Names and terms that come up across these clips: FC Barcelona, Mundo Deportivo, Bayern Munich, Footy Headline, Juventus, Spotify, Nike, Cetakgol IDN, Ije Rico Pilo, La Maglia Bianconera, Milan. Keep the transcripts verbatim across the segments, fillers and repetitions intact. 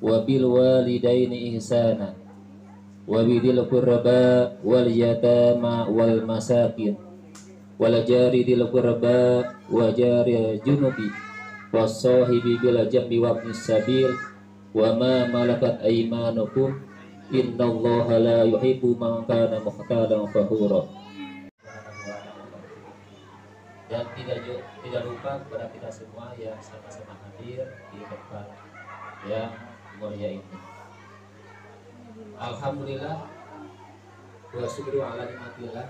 Wabil walidaini ihsana wa bidil qurba wal yatama wal masakin wal jari dil qurba wa jari junubi was sahibi bil jambi wabnis sabil wa ma malakat aymanukum innallaha la yuhibbu man kana mukhtalan fakhura. Dan tidak tidak lupa kepada kita semua yang sama-sama hadir di tempat yang mulia ini. Alhamdulillah wa syukru ala nikmatillah.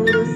Terus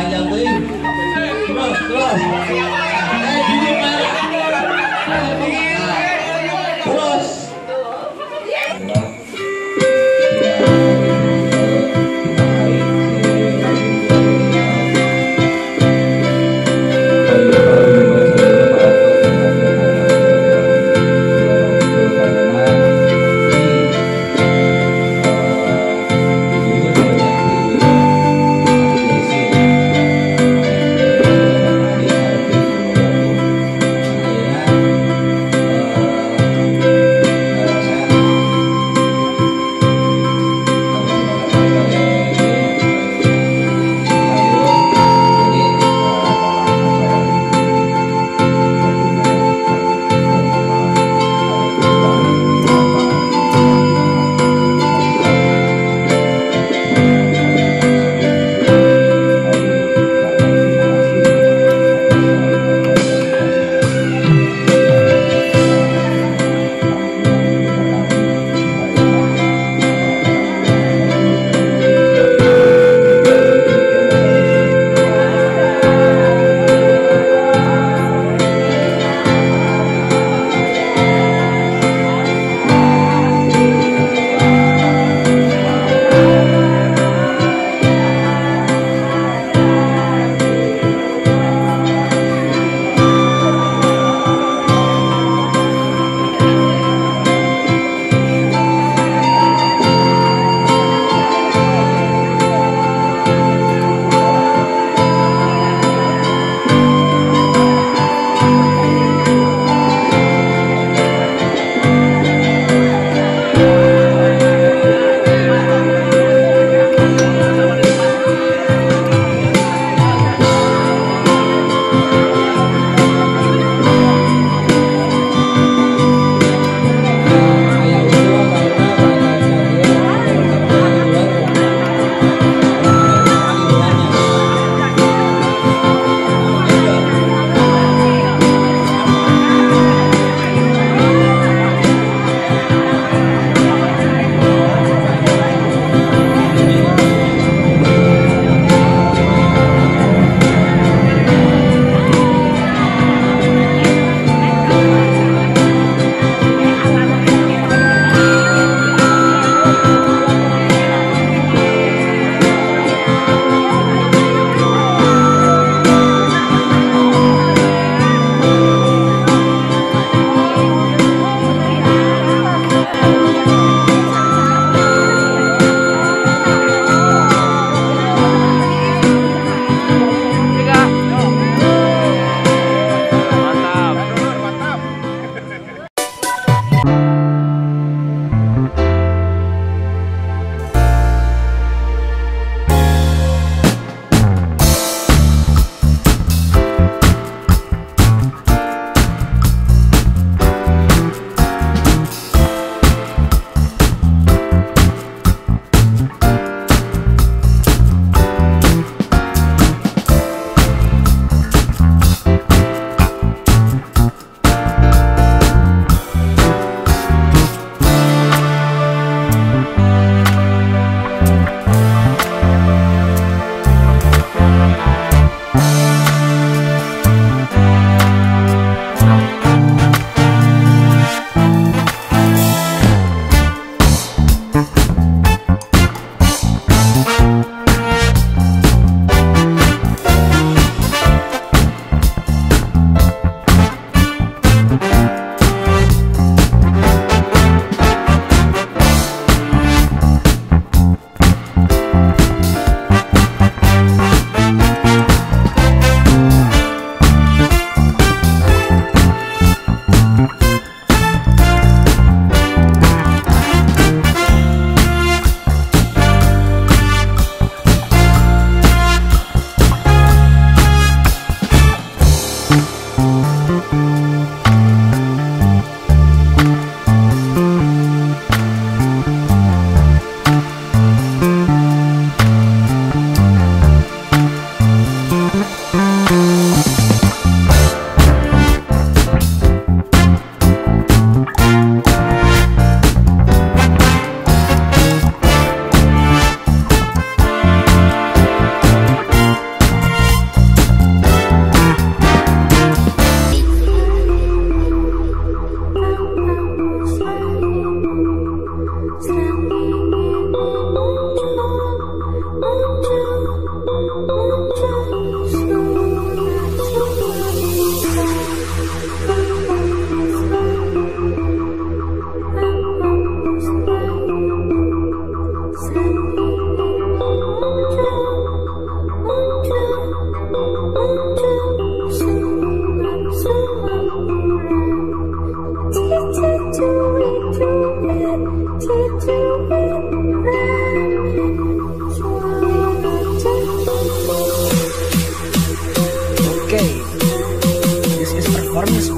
panjang ting. Terus terus. Eh gini Pak. Terus. Terima kasih.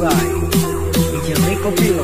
by Ije Rico Pilo.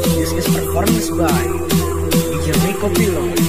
This is performance by Ije Rico Pilo.